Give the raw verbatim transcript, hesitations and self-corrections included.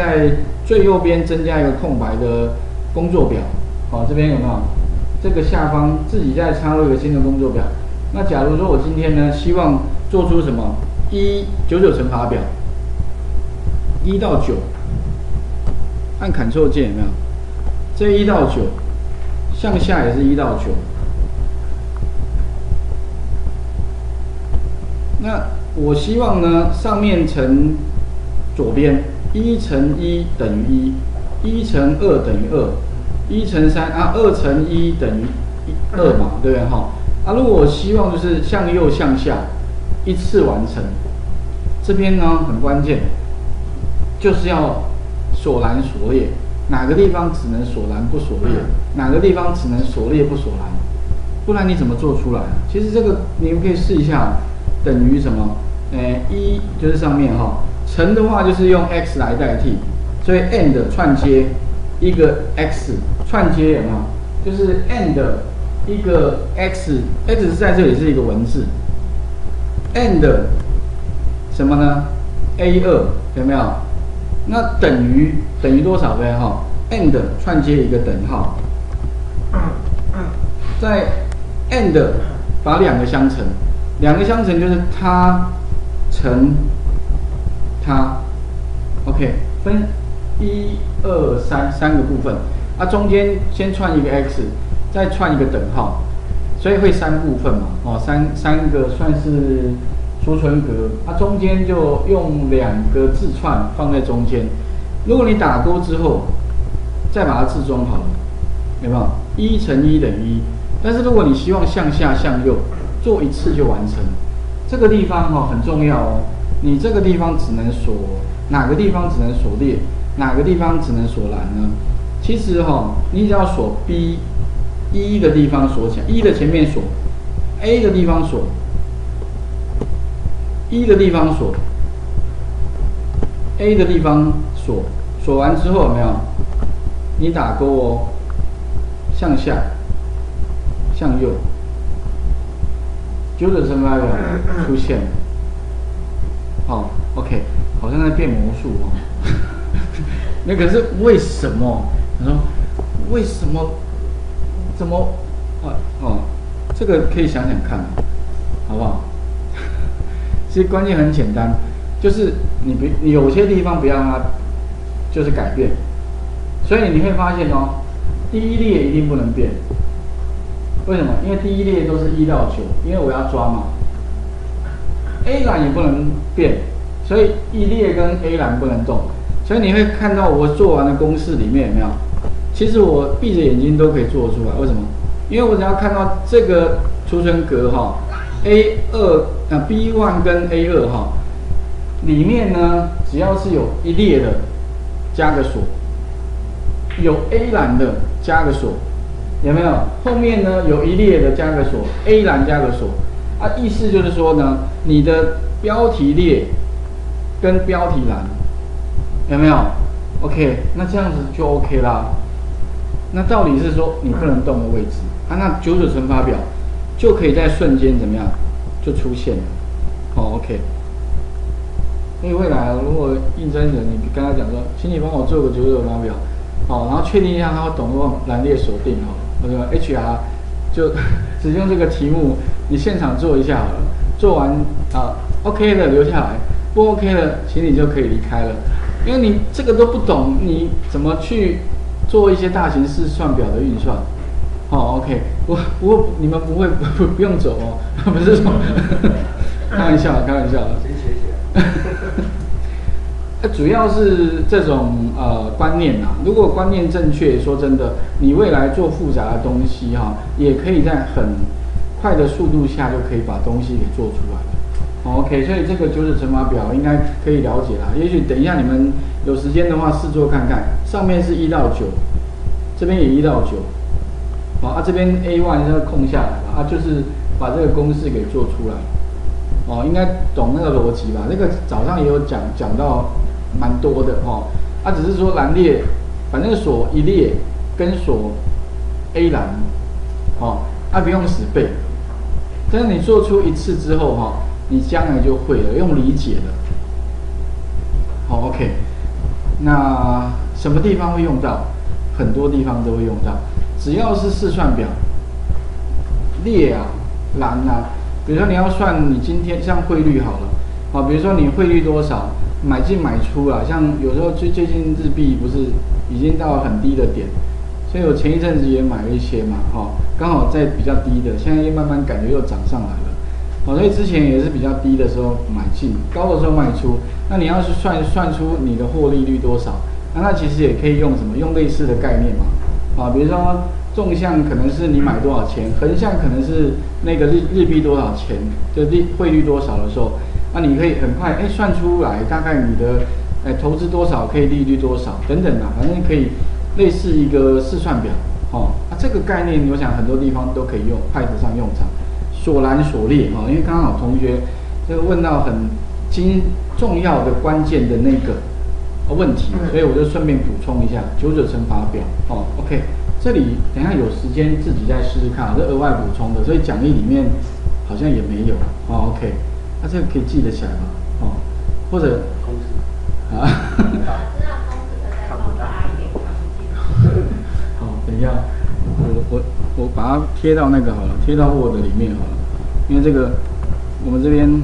在最右边增加一个空白的工作表，好、哦，这边有没有？这个下方自己再插入一个新的工作表。那假如说我今天呢，希望做出什么一九九乘法表，一到九，按 Ctrl 键有没有？这一到九，向下也是一到九。那我希望呢，上面乘左边，一乘一等于一，一乘二等于二，一乘三啊，二乘一等于二嘛，对不对哈？啊，如果我希望就是向右向下一次完成，这边呢很关键，就是要所栏所列，哪个地方只能所栏不所列，哪个地方只能所列不所栏，不然你怎么做出来？其实这个你们可以试一下，等于什么？诶，一就是上面哈，乘的话就是用 x 来代替，所以 and 串接一个 x 串接有没有？就是 and 一个 x， x 是在这里是一个文字 ，and 什么呢 ？a 二有没有？那等于等于多少呗？哈 ，and 串接一个等号，在 and 把两个相乘，两个相乘就是它乘它 ，OK 分一二三三个部分，啊中间先串一个 x。再串一个等号，所以会三部分嘛，哦，三三个算是储存格，它、啊、中间就用两个字串放在中间。如果你打勾之后，再把它置中好了，有没有？一乘一等于一。但是如果你希望向下向右做一次就完成，这个地方哈、哦、很重要哦，你这个地方只能锁哪个地方只能锁列，哪个地方只能锁栏呢？其实哈、哦，你只要锁 B。一的地方锁起来，一的前面锁 ，A 的地方锁，一的地方锁 ，A 的地方锁，锁完之后有没有？你打勾哦，向下，向右，九九乘法表出现了。好、oh, ，OK， 好像在变魔术哦。那可是为什么？他说为什么？怎么，哦哦，这个可以想想看，好不好？其实关键很简单，就是你不，你有些地方不要让它，就是改变。所以你会发现哦，第一列一定不能变。为什么？因为第一列都是一到九，因为我要抓嘛。A 栏也不能变，所以一列跟 A 栏不能动。所以你会看到我做完的公式里面有没有？其实我闭着眼睛都可以做出来，为什么？因为我只要看到这个储存格哈 ，A 二啊 B 一跟 A 二哈，里面呢只要是有一列的，加个锁；有 A 栏的加个锁，有没有？后面呢有一列的加个锁 ，A 栏加个锁啊，意思就是说呢，你的标题列跟标题栏有没有 ？OK， 那这样子就 OK 啦。那道理是说你不能动的位置啊，那九九乘法表就可以在瞬间怎么样就出现了，好、哦、OK。因为未来如果应征人你跟他讲说，请你帮我做个九九乘法表，好、哦，然后确定一下他懂不栏列锁定好，那个 H R 就只用这个题目你现场做一下好了，做完啊 OK 的留下来，不 OK 的请你就可以离开了，因为你这个都不懂，你怎么去？做一些大型试算表的运算，好、哦、，OK， 我我你们不会不不用走哦，不是说开玩笑，开玩笑，先写写。主要是这种呃观念啊，如果观念正确，说真的，你未来做复杂的东西哈、啊，也可以在很快的速度下就可以把东西给做出来了。哦、OK， 所以这个九九乘法表应该可以了解啦。也许等一下你们有时间的话试做看看。上面是一到九，这边也一到九，好啊，这边 A 一 要空下来了啊，就是把这个公式给做出来。哦，应该懂那个逻辑吧？那个早上也有讲讲到蛮多的哦。啊，只是说栏列，反正锁一列跟锁 A 栏，哦，啊不用死背。但是你做出一次之后哈。哦你将来就会了，用理解的。好 ，OK，那什么地方会用到？很多地方都会用到，只要是试算表，列啊、栏啊，比如说你要算你今天像汇率好了，啊，比如说你汇率多少，买进买出啊，像有时候最最近日币不是已经到很低的点，所以我前一阵子也买了一些嘛，哈、哦，刚好在比较低的，现在又慢慢感觉又涨上来了。 哦，所以之前也是比较低的时候买进，高的时候卖出。那你要是算算出你的获利率多少，那那其实也可以用什么？用类似的概念嘛。啊，比如说纵向可能是你买多少钱，横向可能是那个日日币多少钱，就日汇率多少的时候，那你可以很快哎、欸、算出来大概你的哎、欸、投资多少可以利率多少等等啊，反正可以类似一个试算表。哦，那、啊、这个概念我想很多地方都可以用，派得上用场。 所栏所列哈，因为刚好同学这个问到很精重要的关键的那个问题，所以我就顺便补充一下九九乘法表哦。OK， 这里等一下有时间自己再试试看，这额外补充的，所以讲义里面好像也没有哦。OK， 那、啊、这个可以记得起来吗？哦，或者公式啊，看不到好，等一下，我我。 我把它贴到那个好了，贴到Word里面好了，因为这个我们这边。